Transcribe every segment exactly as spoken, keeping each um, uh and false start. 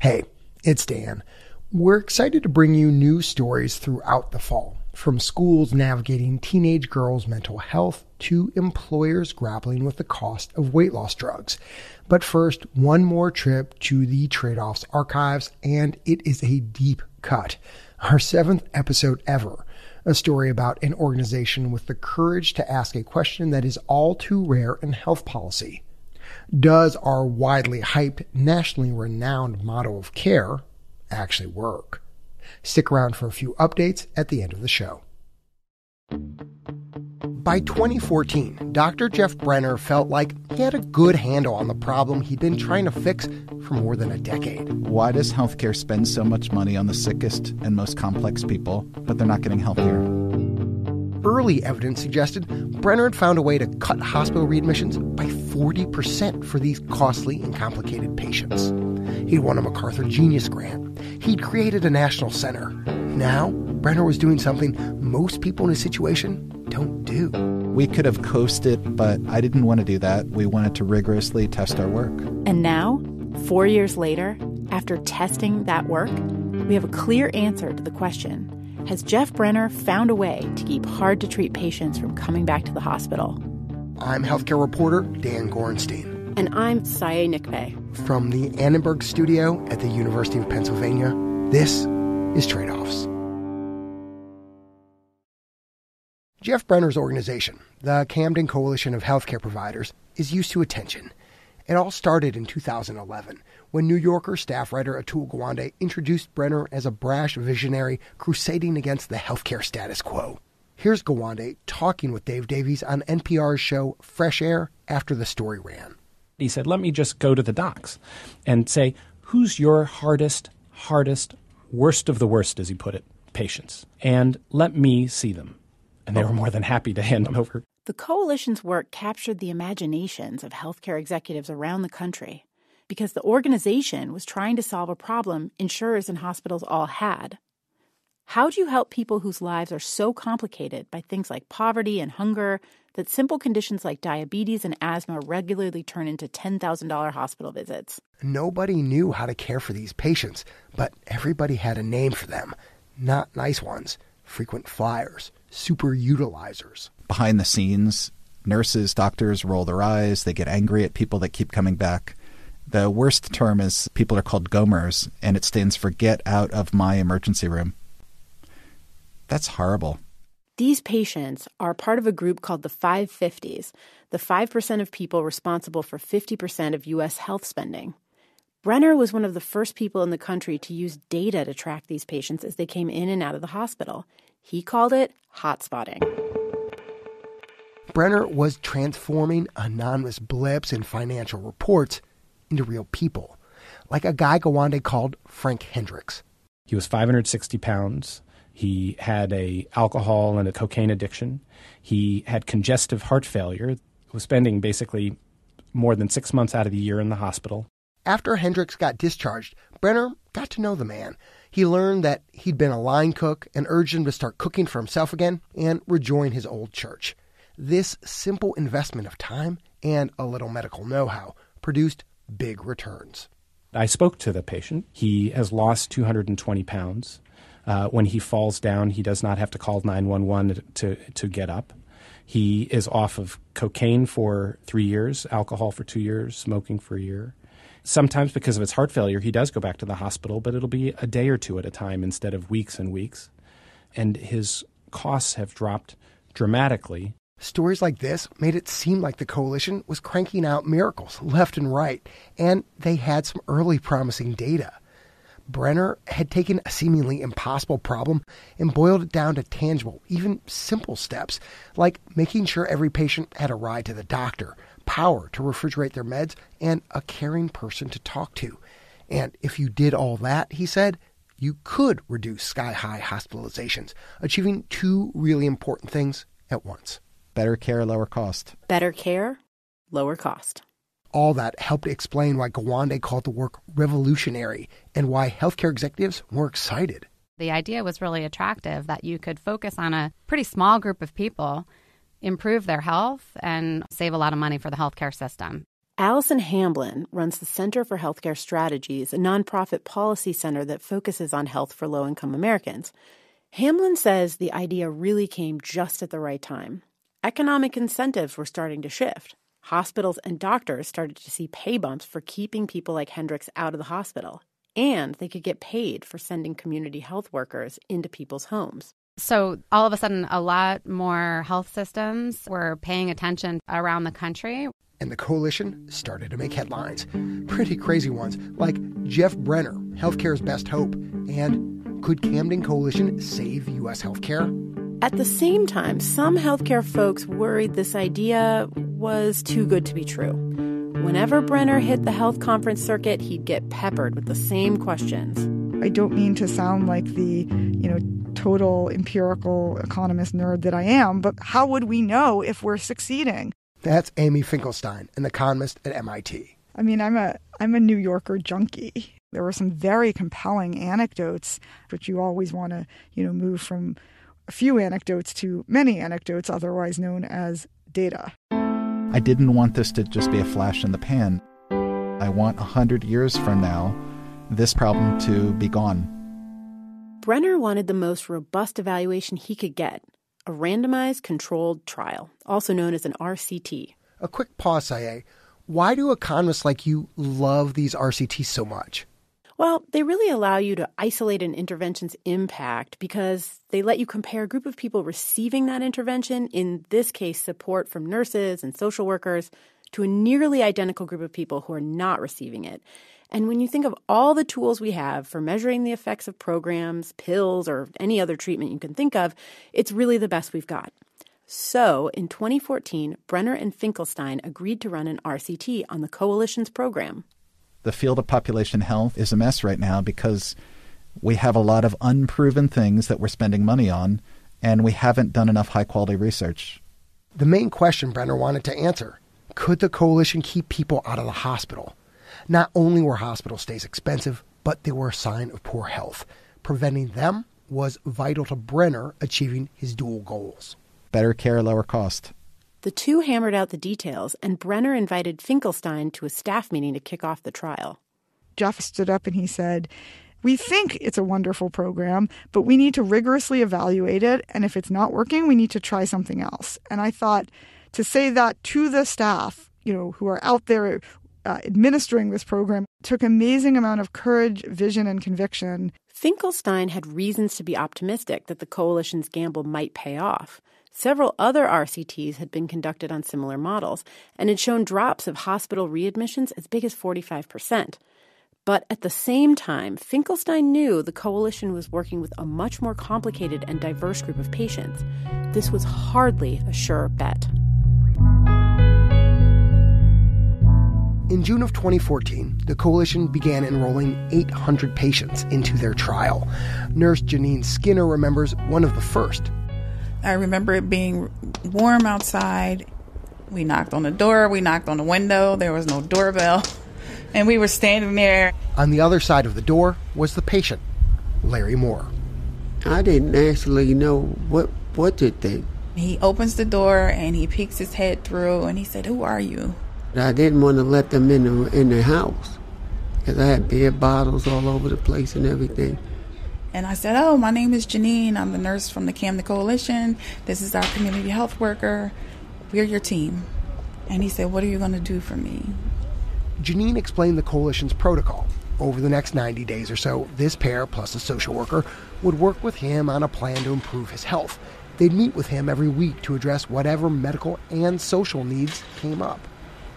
Hey, it's Dan. We're excited to bring you new stories throughout the fall, from schools navigating teenage girls' mental health to employers grappling with the cost of weight loss drugs. But first, one more trip to the Tradeoffs archives, and it is a deep cut. Our seventh episode ever, a story about an organization with the courage to ask a question that is all too rare in health policy. Does our widely hyped, nationally renowned model of care actually work? Stick around for a few updates at the end of the show. By twenty fourteen, Doctor Jeff Brenner felt like he had a good handle on the problem he'd been trying to fix for more than a decade. Why does healthcare spend so much money on the sickest and most complex people, but they're not getting healthier? Early evidence suggested Brenner had found a way to cut hospital readmissions by forty percent for these costly and complicated patients. He'd won a MacArthur Genius Grant. He'd created a national center. Now, Brenner was doing something most people in his situation don't do. We could have coasted, but I didn't want to do that. We wanted to rigorously test our work. And now, four years later, after testing that work, we have a clear answer to the question: has Jeff Brenner found a way to keep hard-to-treat patients from coming back to the hospital? I'm healthcare reporter Dan Gorenstein. And I'm Saie Nikbay. From the Annenberg Studio at the University of Pennsylvania, this is Tradeoffs. Jeff Brenner's organization, the Camden Coalition of Healthcare Providers, is used to attention. It all started in two thousand eleven, when New Yorker staff writer Atul Gawande introduced Brenner as a brash visionary crusading against the healthcare status quo. Here's Gawande talking with Dave Davies on N P R's show Fresh Air after the story ran. He said, let me just go to the docs and say, who's your hardest, hardest, worst of the worst, as he put it, patients? And let me see them. And they were more than happy to hand them over. The coalition's work captured the imaginations of healthcare executives around the country because the organization was trying to solve a problem insurers and hospitals all had. How do you help people whose lives are so complicated by things like poverty and hunger that simple conditions like diabetes and asthma regularly turn into ten thousand dollars hospital visits? Nobody knew how to care for these patients, but everybody had a name for them. Not nice ones. Frequent flyers. Super utilizers. Behind the scenes, nurses, doctors roll their eyes. They get angry at people that keep coming back. The worst term is people are called gomers, and it stands for get out of my emergency room. That's horrible. These patients are part of a group called the five fifties, the five percent of people responsible for fifty percent of U S health spending. Brenner was one of the first people in the country to use data to track these patients as they came in and out of the hospital. He called it hotspotting. Brenner was transforming anonymous blips in financial reports into real people, like a guy Gawande called Frank Hendricks. He was five hundred sixty pounds. He had an alcohol and a cocaine addiction. He had congestive heart failure. He was spending basically more than six months out of the year in the hospital. After Hendricks got discharged, Brenner got to know the man. He learned that he'd been a line cook and urged him to start cooking for himself again and rejoin his old church. This simple investment of time and a little medical know-how produced big returns. I spoke to the patient. He has lost two hundred twenty pounds. Uh, when he falls down, he does not have to call nine one one to, to get up. He is off of cocaine for three years, alcohol for two years, smoking for a year. Sometimes because of his heart failure, he does go back to the hospital, but it'll be a day or two at a time instead of weeks and weeks. And his costs have dropped dramatically. Stories like this made it seem like the coalition was cranking out miracles left and right, and they had some early promising data. Brenner had taken a seemingly impossible problem and boiled it down to tangible, even simple steps, like making sure every patient had a ride to the doctor, power to refrigerate their meds, and a caring person to talk to. And if you did all that, he said, you could reduce sky-high hospitalizations, achieving two really important things at once. Better care, lower cost. Better care, lower cost. All that helped explain why Gawande called the work revolutionary and why healthcare executives were excited. The idea was really attractive, that you could focus on a pretty small group of people, improve their health, and save a lot of money for the healthcare system. Allison Hamblin runs the Center for Healthcare Strategies, a nonprofit policy center that focuses on health for low-income Americans. Hamblin says the idea really came just at the right time. Economic incentives were starting to shift. Hospitals and doctors started to see pay bumps for keeping people like Hendricks out of the hospital, and they could get paid for sending community health workers into people's homes. So all of a sudden, a lot more health systems were paying attention around the country. And the coalition started to make headlines. Pretty crazy ones, like Jeff Brenner, healthcare's best hope, and could Camden Coalition save U S healthcare? At the same time, some healthcare folks worried this idea was too good to be true. Whenever Brenner hit the health conference circuit, he'd get peppered with the same questions. I don't mean to sound like the, you know, total empirical economist nerd that I am, but how would we know if we're succeeding? That's Amy Finkelstein, an economist at M I T. I mean, I'm a I'm a New Yorker junkie. There were some very compelling anecdotes, which you always want to, you know, move from a few anecdotes to many anecdotes, otherwise known as data. I didn't want this to just be a flash in the pan. I want one hundred years from now, this problem to be gone. Brenner wanted the most robust evaluation he could get, a randomized controlled trial, also known as an R C T. A quick pause, Saie. Why do economists like you love these R C Ts so much? Well, they really allow you to isolate an intervention's impact because they let you compare a group of people receiving that intervention, in this case support from nurses and social workers, to a nearly identical group of people who are not receiving it. And when you think of all the tools we have for measuring the effects of programs, pills, or any other treatment you can think of, it's really the best we've got. So in twenty fourteen, Brenner and Finkelstein agreed to run an R C T on the coalition's program. The field of population health is a mess right now because we have a lot of unproven things that we're spending money on, and we haven't done enough high-quality research. The main question Brenner wanted to answer, could the coalition keep people out of the hospital? Not only were hospital stays expensive, but they were a sign of poor health. Preventing them was vital to Brenner achieving his dual goals. Better care, lower cost. The two hammered out the details, and Brenner invited Finkelstein to a staff meeting to kick off the trial. Jeff stood up and he said, "We think it's a wonderful program, but we need to rigorously evaluate it, and if it's not working, we need to try something else." And I thought, to say that to the staff, you know, who are out there Uh, administering this program, took an amazing amount of courage, vision, and conviction. Finkelstein had reasons to be optimistic that the coalition's gamble might pay off. Several other R C Ts had been conducted on similar models and had shown drops of hospital readmissions as big as forty-five percent. But at the same time, Finkelstein knew the coalition was working with a much more complicated and diverse group of patients. This was hardly a sure bet. In June of twenty fourteen, the coalition began enrolling eight hundred patients into their trial. Nurse Janine Skinner remembers one of the first. I remember it being warm outside. We knocked on the door, we knocked on the window, there was no doorbell, and we were standing there. On the other side of the door was the patient, Larry Moore. I didn't actually know what, what to think. He opens the door and he peeks his head through and he said, "Who are you?" I didn't want to let them in the, in the house because I had beer bottles all over the place and everything. And I said, "Oh, my name is Janine. I'm the nurse from the Camden Coalition. This is our community health worker. We're your team." And he said, "What are you going to do for me?" Janine explained the coalition's protocol. Over the next ninety days or so, this pair plus a social worker would work with him on a plan to improve his health. They'd meet with him every week to address whatever medical and social needs came up.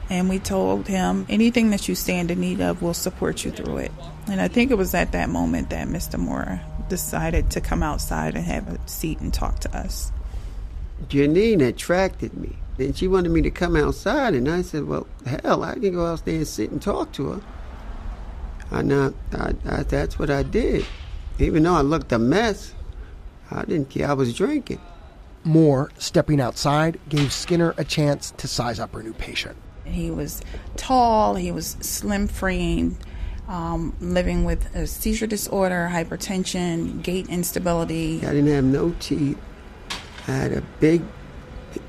And we told him, anything that you stand in need of, we'll support you through it. And I think it was at that moment that Mister Moore decided to come outside and have a seat and talk to us. Janine attracted me. And she wanted me to come outside. And I said, well, hell, I can go out there and sit and talk to her. And I, I, I, that's what I did. Even though I looked a mess, I didn't care. I was drinking. Moore, stepping outside, gave Skinner a chance to size up her new patient. He was tall, he was slim-framed, um, living with a seizure disorder, hypertension, gait instability. I didn't have no teeth. I had a big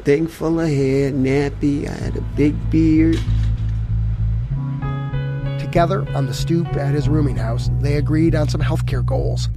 thing full of hair, nappy. I had a big beard. Together, on the stoop at his rooming house, they agreed on some healthcare goals.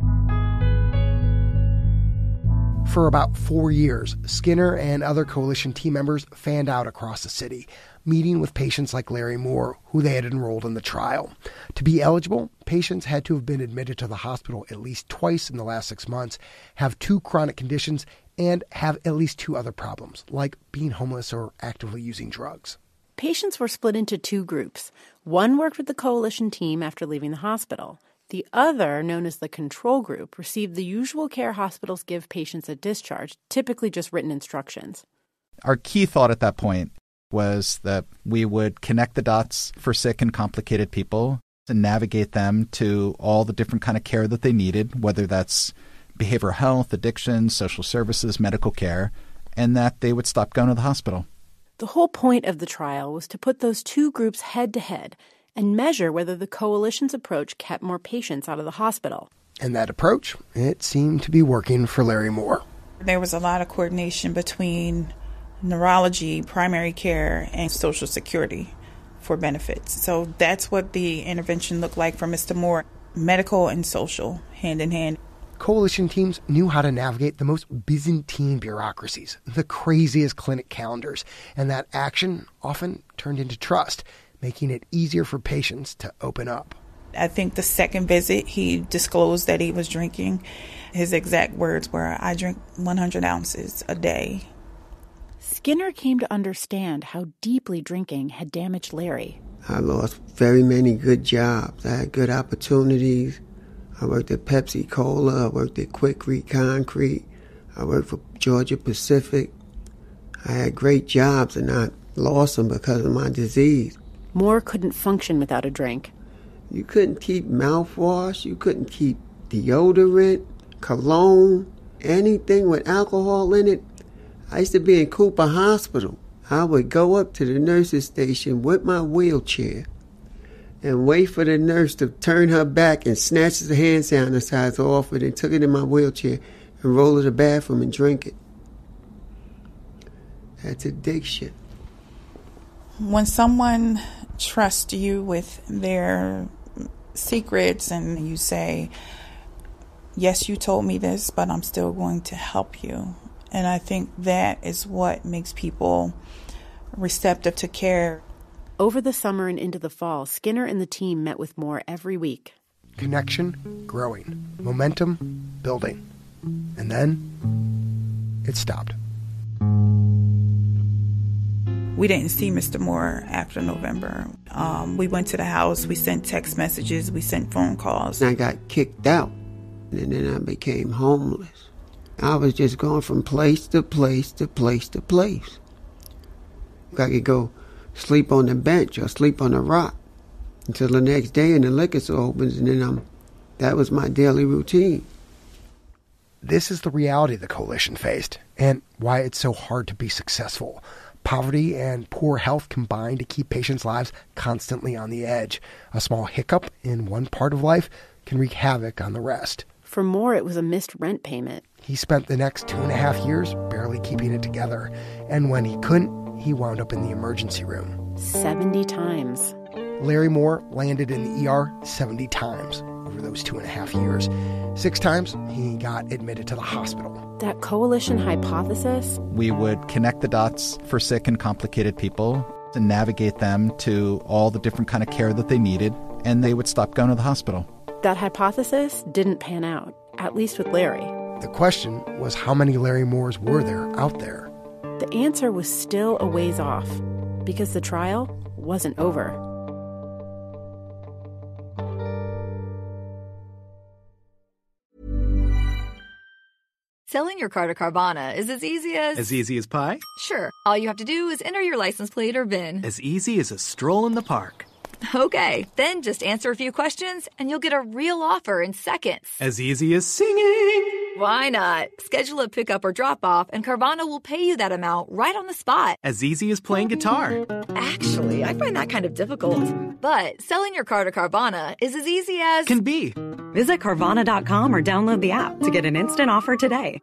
For about four years, Skinner and other coalition team members fanned out across the city, meeting with patients like Larry Moore, who they had enrolled in the trial. To be eligible, patients had to have been admitted to the hospital at least twice in the last six months, have two chronic conditions, and have at least two other problems, like being homeless or actively using drugs. Patients were split into two groups. One worked with the coalition team after leaving the hospital. The other, known as the control group, received the usual care hospitals give patients at discharge, typically just written instructions. Our key thought at that point was that we would connect the dots for sick and complicated people and navigate them to all the different kind of care that they needed, whether that's behavioral health, addiction, social services, medical care, and that they would stop going to the hospital. The whole point of the trial was to put those two groups head-to-head and measure whether the coalition's approach kept more patients out of the hospital. And that approach, it seemed to be working for Larry Moore. There was a lot of coordination between neurology, primary care, and Social Security for benefits. So that's what the intervention looked like for Mister Moore, medical and social, hand-in-hand. Coalition teams knew how to navigate the most Byzantine bureaucracies, the craziest clinic calendars, and that action often turned into trust, making it easier for patients to open up. I think the second visit, he disclosed that he was drinking. His exact words were, "I drink one hundred ounces a day." Skinner came to understand how deeply drinking had damaged Larry. I lost very many good jobs. I had good opportunities. I worked at Pepsi Cola, I worked at Quickrete Concrete, I worked for Georgia Pacific. I had great jobs and I lost them because of my disease. Moore couldn't function without a drink. You couldn't keep mouthwash, you couldn't keep deodorant, cologne, anything with alcohol in it. I used to be in Cooper Hospital. I would go up to the nurse's station with my wheelchair and wait for the nurse to turn her back and snatch the hand sanitizer off it and took it in my wheelchair and roll it to the bathroom and drink it. That's addiction. When someone trusts you with their secrets and you say, yes, you told me this, but I'm still going to help you. And I think that is what makes people receptive to care. Over the summer and into the fall, Skinner and the team met with Moore every week. Connection growing, momentum building. And then it stopped. We didn't see Mister Moore after November. Um, we went to the house, we sent text messages, we sent phone calls. I got kicked out, and then I became homeless. I was just going from place to place to place to place. I could go sleep on the bench or sleep on a rock until the next day and the liquor store opens, and then I'm, that was my daily routine. This is the reality the coalition faced and why it's so hard to be successful. Poverty and poor health combine to keep patients' lives constantly on the edge. A small hiccup in one part of life can wreak havoc on the rest. For Moore, it was a missed rent payment. He spent the next two and a half years barely keeping it together. And when he couldn't, he wound up in the emergency room. seventy times. Larry Moore landed in the E R seventy times over those two and a half years. Six times, he got admitted to the hospital. That coalition hypothesis? We would connect the dots for sick and complicated people and navigate them to all the different kind of care that they needed, and they would stop going to the hospital. That hypothesis didn't pan out, at least with Larry. The question was how many Larry Moores were there out there? The answer was still a ways off, because the trial wasn't over. Selling your car to Carvana is as easy as... As easy as pie? Sure. All you have to do is enter your license plate or V I N. As easy as a stroll in the park. Okay, then just answer a few questions and you'll get a real offer in seconds. As easy as singing. Why not? Schedule a pickup or drop-off and Carvana will pay you that amount right on the spot. As easy as playing guitar. Actually, I find that kind of difficult. But selling your car to Carvana is as easy as... Can be. Visit Carvana dot com or download the app to get an instant offer today.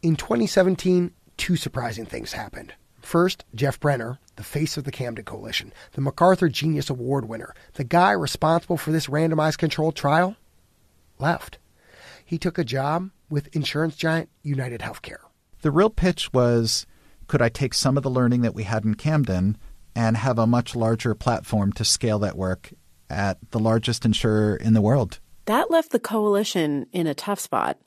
In twenty seventeen, two surprising things happened. First, Jeff Brenner, the face of the Camden Coalition, the MacArthur Genius Award winner, the guy responsible for this randomized controlled trial, left. He took a job with insurance giant UnitedHealthcare. The real pitch was, could I take some of the learning that we had in Camden and have a much larger platform to scale that work at the largest insurer in the world? That left the coalition in a tough spot,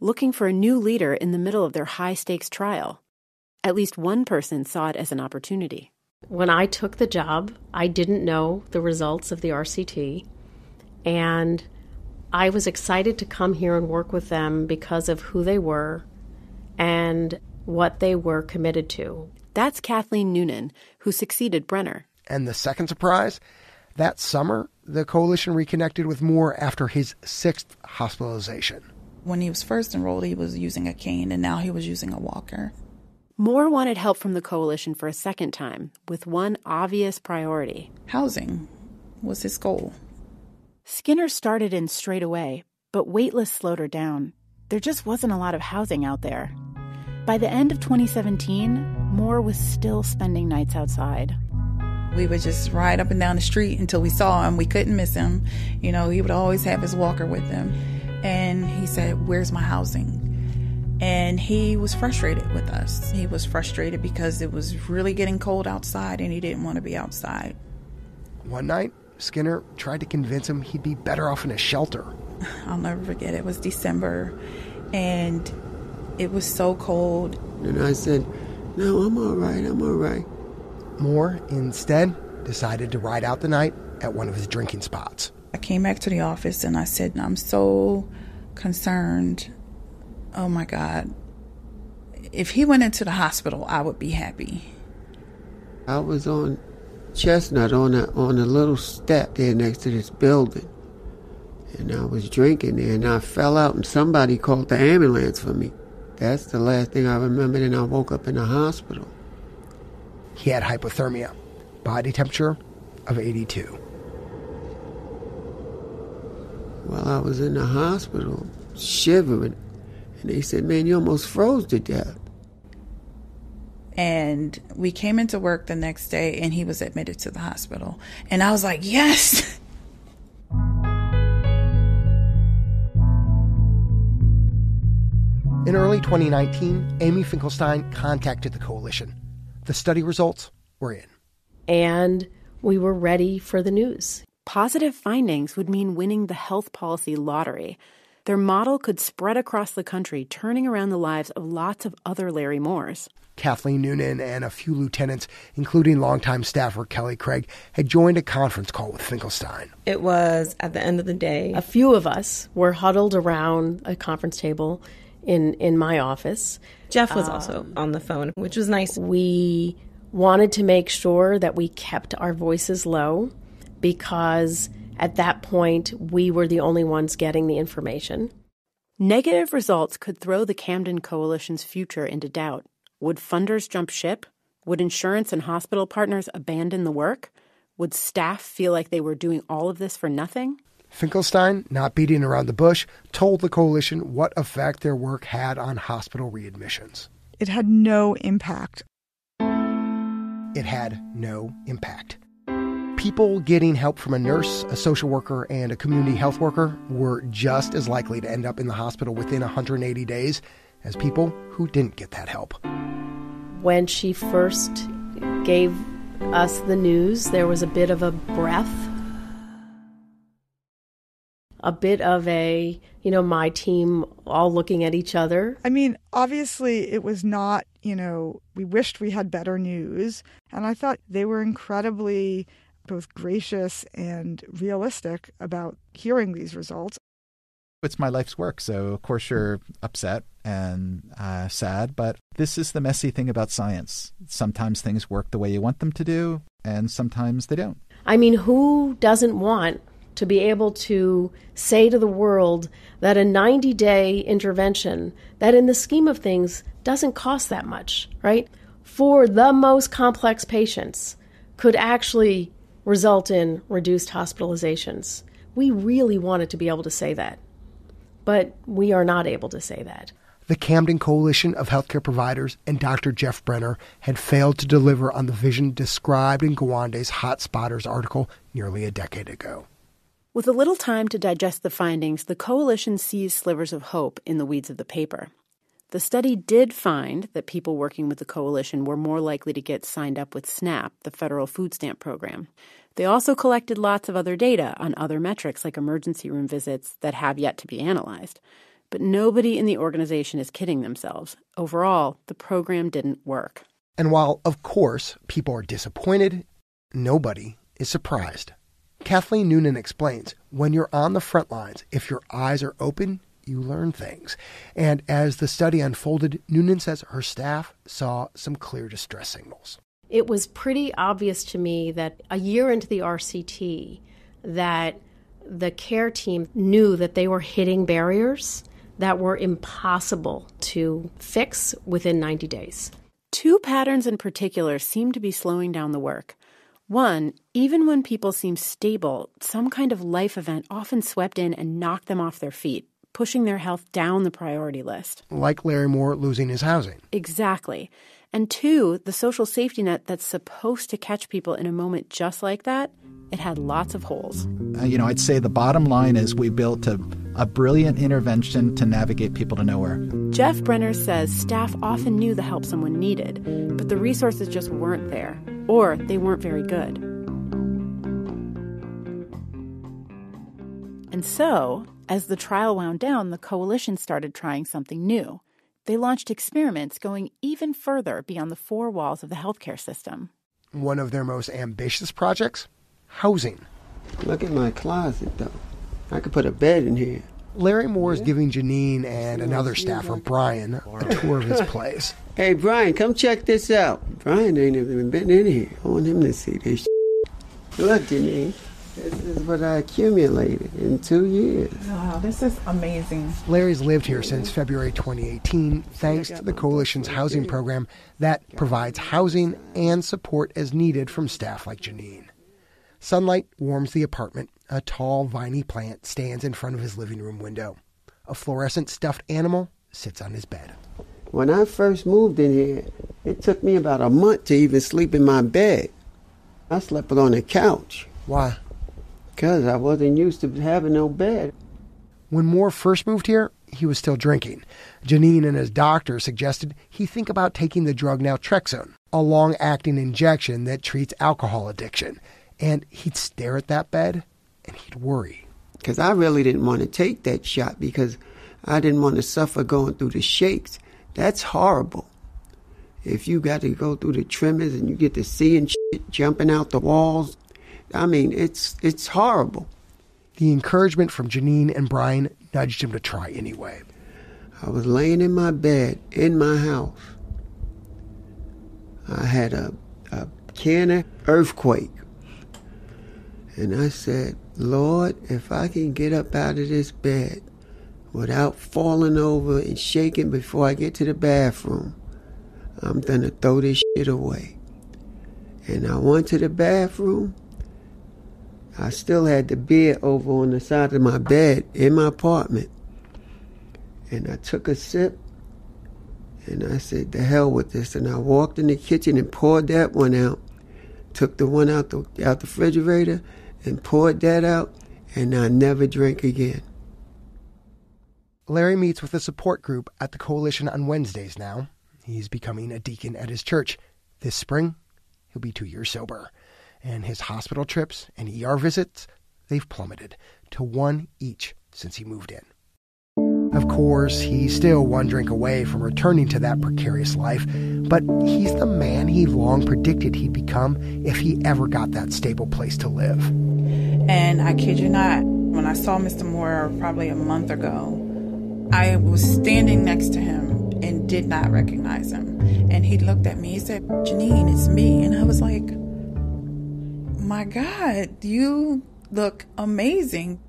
looking for a new leader in the middle of their high-stakes trial. At least one person saw it as an opportunity. When I took the job, I didn't know the results of the R C T, and I was excited to come here and work with them because of who they were and what they were committed to. That's Kathleen Noonan, who succeeded Brenner. And the second surprise? That summer, the coalition reconnected with Moore after his sixth hospitalization. When he was first enrolled, he was using a cane, and now he was using a walker. Moore wanted help from the coalition for a second time, with one obvious priority. Housing was his goal. Skinner started in straight away, but waitlist slowed her down. There just wasn't a lot of housing out there. By the end of twenty seventeen, Moore was still spending nights outside. We would just ride up and down the street until we saw him. We couldn't miss him. You know, he would always have his walker with him. And he said, "Where's my housing?" And he was frustrated with us. He was frustrated because it was really getting cold outside and he didn't want to be outside. One night, Skinner tried to convince him he'd be better off in a shelter. I'll never forget. It was December, and it was so cold. And I said, "No, I'm all right, I'm all right." Moore, instead, decided to ride out the night at one of his drinking spots. I came back to the office and I said, "I'm so concerned. Oh, my God. If he went into the hospital, I would be happy." I was on Chestnut on a, on a little step there next to this building. And I was drinking there, and I fell out, and somebody called the ambulance for me. That's the last thing I remembered, and I woke up in the hospital. He had hypothermia, body temperature of eighty-two. Well, I was in the hospital, shivering, and they said, "Man, you almost froze to death." And we came into work the next day, and he was admitted to the hospital. And I was like, yes! In early twenty nineteen, Amy Finkelstein contacted the coalition. The study results were in. And we were ready for the news. Positive findings would mean winning the health policy lottery. Their model could spread across the country, turning around the lives of lots of other Larry Moores. Kathleen Noonan and a few lieutenants, including longtime staffer Kelly Craig, had joined a conference call with Finkelstein. It was, at the end of the day, a few of us were huddled around a conference table in, in my office. Jeff was um, also on the phone, which was nice. We wanted to make sure that we kept our voices low because at that point, we were the only ones getting the information. Negative results could throw the Camden Coalition's future into doubt. Would funders jump ship? Would insurance and hospital partners abandon the work? Would staff feel like they were doing all of this for nothing? Finkelstein, not beating around the bush, told the coalition what effect their work had on hospital readmissions. It had no impact. It had no impact. People getting help from a nurse, a social worker, and a community health worker were just as likely to end up in the hospital within one hundred eighty days as people who didn't get that help. When she first gave us the news, there was a bit of a breath. A bit of a, you know, my team all looking at each other. I mean, obviously it was not, you know, we wished we had better news. And I thought they were incredibly both gracious and realistic about hearing these results. It's my life's work, so of course you're upset and uh, sad, but this is the messy thing about science. Sometimes things work the way you want them to do, and sometimes they don't. I mean, who doesn't want to be able to say to the world that a ninety-day intervention, that in the scheme of things doesn't cost that much, right, for the most complex patients could actually result in reduced hospitalizations. We really wanted to be able to say that, but we are not able to say that. the Camden Coalition of Healthcare Providers and Doctor Jeff Brenner had failed to deliver on the vision described in Gawande's Hot Spotters article nearly a decade ago. With a little time to digest the findings, the coalition sees slivers of hope in the weeds of the paper. The study did find that people working with the coalition were more likely to get signed up with SNAP, the federal food stamp program. They also collected lots of other data on other metrics like emergency room visits that have yet to be analyzed. But nobody in the organization is kidding themselves. Overall, the program didn't work. And while, of course, people are disappointed, nobody is surprised. Kathleen Noonan explains, when you're on the front lines, if your eyes are open, you learn things. And as the study unfolded, Noonan says her staff saw some clear distress signals. It was pretty obvious to me that a year into the R C T, that the care team knew that they were hitting barriers that were impossible to fix within ninety days. Two patterns in particular seem to be slowing down the work. One, even when people seem stable, some kind of life event often swept in and knocked them off their feet, pushing their health down the priority list. Like Larry Moore losing his housing. Exactly. And two, the social safety net that's supposed to catch people in a moment just like that, it had lots of holes. Uh, you know, I'd say the bottom line is we built a, a brilliant intervention to navigate people to nowhere. Jeff Brenner says staff often knew the help someone needed, but the resources just weren't there. Or they weren't very good. And so, as the trial wound down, the coalition started trying something new. They launched experiments going even further beyond the four walls of the healthcare system. One of their most ambitious projects? Housing. Look at my closet, though. I could put a bed in here. Larry Moore is giving Janine and another staffer, Brian, a tour of his place. Hey, Brian, come check this out. Brian ain't even been in here. I want him to see this shit. Look, Janine, this is what I accumulated in two years. Wow, this is amazing. Larry's lived here since February twenty eighteen, thanks to the coalition's housing program that provides housing and support as needed from staff like Janine. Sunlight warms the apartment. A tall, viney plant stands in front of his living room window. A fluorescent stuffed animal sits on his bed. When I first moved in here, it took me about a month to even sleep in my bed. I slept on the couch. Why? Because I wasn't used to having no bed. When Moore first moved here, he was still drinking. Janine and his doctor suggested he think about taking the drug Naltrexone, a long-acting injection that treats alcohol addiction. And he'd stare at that bed, and he'd worry. Because I really didn't want to take that shot because I didn't want to suffer going through the shakes. That's horrible. If you got to go through the tremors and you get to seeing shit jumping out the walls, I mean, it's it's horrible. The encouragement from Janine and Brian nudged him to try anyway. I was laying in my bed in my house. I had a, a can of earthquake. And I said, Lord, if I can get up out of this bed without falling over and shaking before I get to the bathroom, I'm going to throw this shit away. And I went to the bathroom. I still had the beer over on the side of my bed in my apartment. And I took a sip, and I said, the hell with this. And I walked in the kitchen and poured that one out, took the one out the, out the refrigerator, and poured that out, and I never drank again. Larry meets with a support group at the coalition on Wednesdays now. He's becoming a deacon at his church. This spring, he'll be two years sober. And his hospital trips and E R visits, they've plummeted to one each since he moved in. Of course, he's still one drink away from returning to that precarious life, but he's the man he long predicted he'd become if he ever got that stable place to live. And I kid you not, when I saw Mister Moore probably a month ago, I was standing next to him and did not recognize him. And he looked at me, he said, Janine, it's me. And I was like, my God, you look amazing.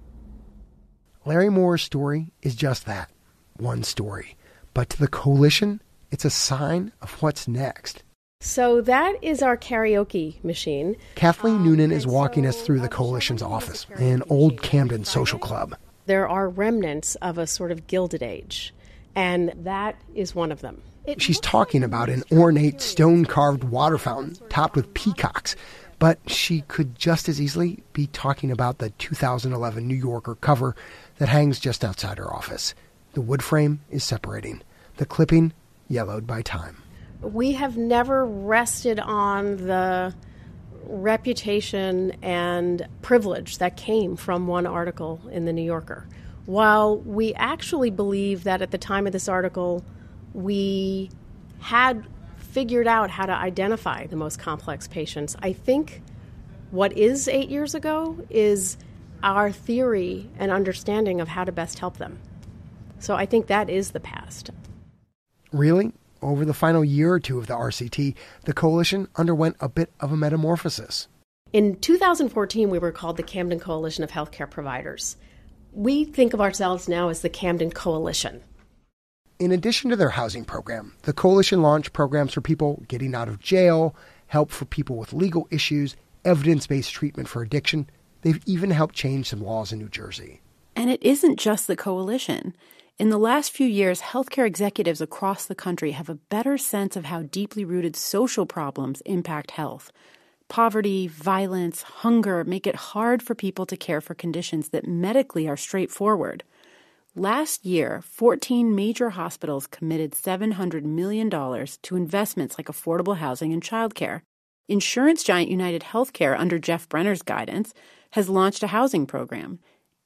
Larry Moore's story is just that, one story. But to the coalition, it's a sign of what's next. So that is our karaoke machine. Kathleen um, Noonan is walking so us through the coalition's office, an old Camden social club. There are remnants of a sort of Gilded Age, and that is one of them. It She's talking about an ornate stone-carved water fountain topped with peacocks, but she could just as easily be talking about the two thousand eleven New Yorker cover that hangs just outside her office. The wood frame is separating, the clipping yellowed by time. We have never rested on the reputation and privilege that came from one article in the New Yorker. While we actually believe that at the time of this article, we had figured out how to identify the most complex patients, I think what is eight years ago is our theory and understanding of how to best help them. So I think that is the past. Really? Over the final year or two of the R C T, the coalition underwent a bit of a metamorphosis. In two thousand fourteen, we were called the Camden Coalition of Healthcare Providers. We think of ourselves now as the Camden Coalition. In addition to their housing program, the coalition launched programs for people getting out of jail, help for people with legal issues, evidence-based treatment for addiction. They've even helped change some laws in New Jersey. And it isn't just the coalition. In the last few years, healthcare executives across the country have a better sense of how deeply rooted social problems impact health. Poverty, violence, hunger make it hard for people to care for conditions that medically are straightforward. Last year, fourteen major hospitals committed seven hundred million dollars to investments like affordable housing and childcare. Insurance giant UnitedHealthcare, under Jeff Brenner's guidance, has launched a housing program.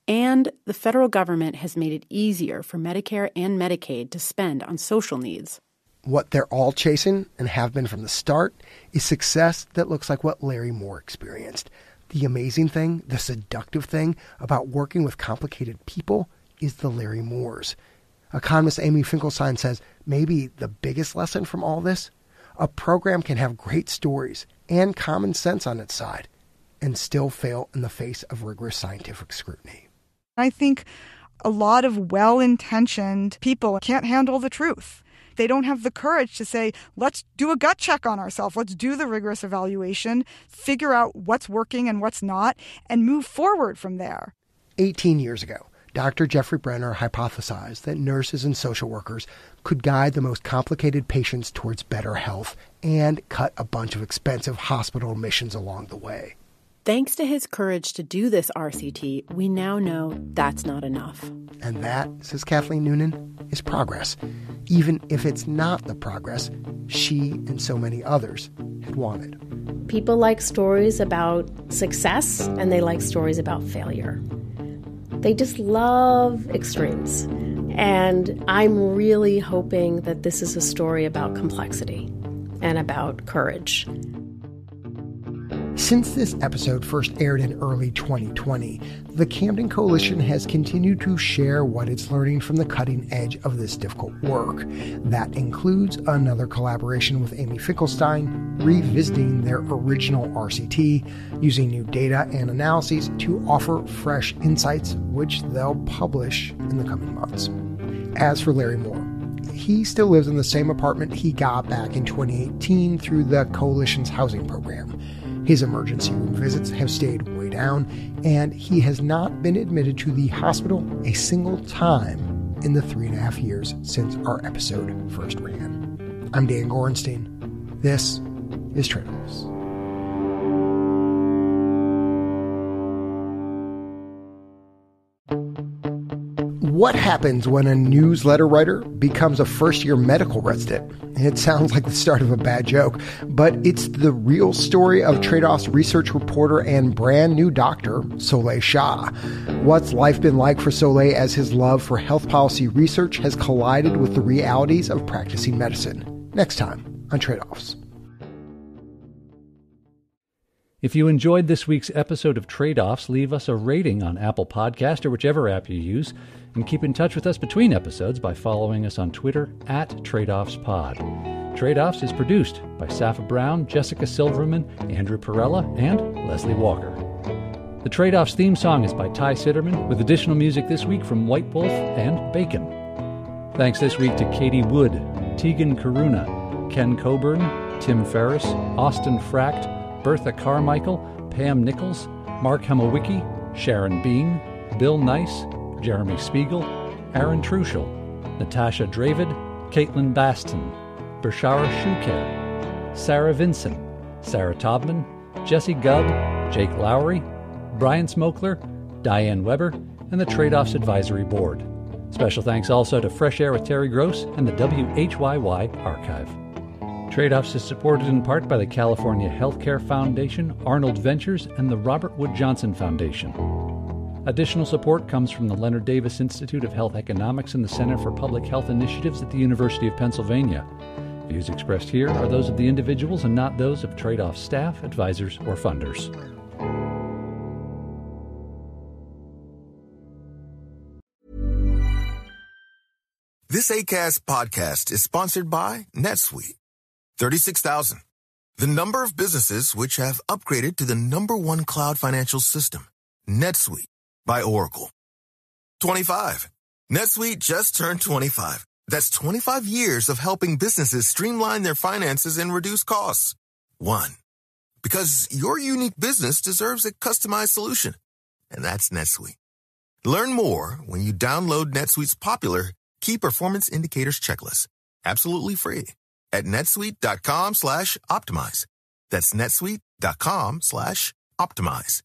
And the federal government has made it easier for Medicare and Medicaid to spend on social needs. What they're all chasing, and have been from the start, is success that looks like what Larry Moore experienced. The amazing thing, the seductive thing about working with complicated people is the Larry Moores. Economist Amy Finkelstein says maybe the biggest lesson from all this? A program can have great stories and common sense on its side and still fail in the face of rigorous scientific scrutiny. I think a lot of well-intentioned people can't handle the truth. They don't have the courage to say, let's do a gut check on ourselves. Let's do the rigorous evaluation, figure out what's working and what's not, and move forward from there. eighteen years ago, Doctor Jeffrey Brenner hypothesized that nurses and social workers could guide the most complicated patients towards better health and cut a bunch of expensive hospital admissions along the way. Thanks to his courage to do this R C T, we now know that's not enough. And that, says Kathleen Noonan, is progress. Even if it's not the progress she and so many others had wanted. People like stories about success, and they like stories about failure. They just love extremes. And I'm really hoping that this is a story about complexity and about courage. Since this episode first aired in early twenty twenty, the Camden Coalition has continued to share what it's learning from the cutting edge of this difficult work. That includes another collaboration with Amy Finkelstein, revisiting their original R C T, using new data and analyses to offer fresh insights, which they'll publish in the coming months. As for Larry Moore, he still lives in the same apartment he got back in twenty eighteen through the coalition's housing program. His emergency room visits have stayed way down, and he has not been admitted to the hospital a single time in the three and a half years since our episode first ran. I'm Dan Gorenstein. This is Tradeoffs. What happens when a newsletter writer becomes a first-year medical resident? It sounds like the start of a bad joke, but it's the real story of Tradeoffs research reporter and brand new doctor, Soleil Shah. What's life been like for Soleil as his love for health policy research has collided with the realities of practicing medicine? Next time on Tradeoffs. If you enjoyed this week's episode of Tradeoffs, leave us a rating on Apple Podcast or whichever app you use, and keep in touch with us between episodes by following us on Twitter at TradeoffsPod. Tradeoffs is produced by Safa Brown, Jessica Silverman, Andrew Perella, and Leslie Walker. The Tradeoffs theme song is by Ty Sitterman, with additional music this week from White Wolf and Bacon. Thanks this week to Katie Wood, Tegan Karuna, Ken Coburn, Tim Ferriss, Austin Fracht, Bertha Carmichael, Pam Nichols, Mark Hemowicki, Sharon Bean, Bill Nice, Jeremy Spiegel, Aaron Trushell, Natasha Dravid, Caitlin Baston, Bershara Shuker, Sarah Vincent, Sarah Taubman, Jesse Gubb, Jake Lowry, Brian Smokler, Diane Weber, and the Tradeoffs Advisory Board. Special thanks also to Fresh Air with Terry Gross and the W H Y Y Archive. Tradeoffs is supported in part by the California Healthcare Foundation, Arnold Ventures, and the Robert Wood Johnson Foundation. Additional support comes from the Leonard Davis Institute of Health Economics and the Center for Public Health Initiatives at the University of Pennsylvania. Views expressed here are those of the individuals and not those of Tradeoffs staff, advisors, or funders. This Acast podcast is sponsored by NetSuite. thirty-six thousand. The number of businesses which have upgraded to the number one cloud financial system, NetSuite, by Oracle. twenty-five. NetSuite just turned twenty-five. That's twenty-five years of helping businesses streamline their finances and reduce costs. One. Because your unique business deserves a customized solution. And that's NetSuite. Learn more when you download NetSuite's popular Key Performance Indicators Checklist, absolutely free, at netsuite dot com slash optimize. That's netsuite dot com slash optimize.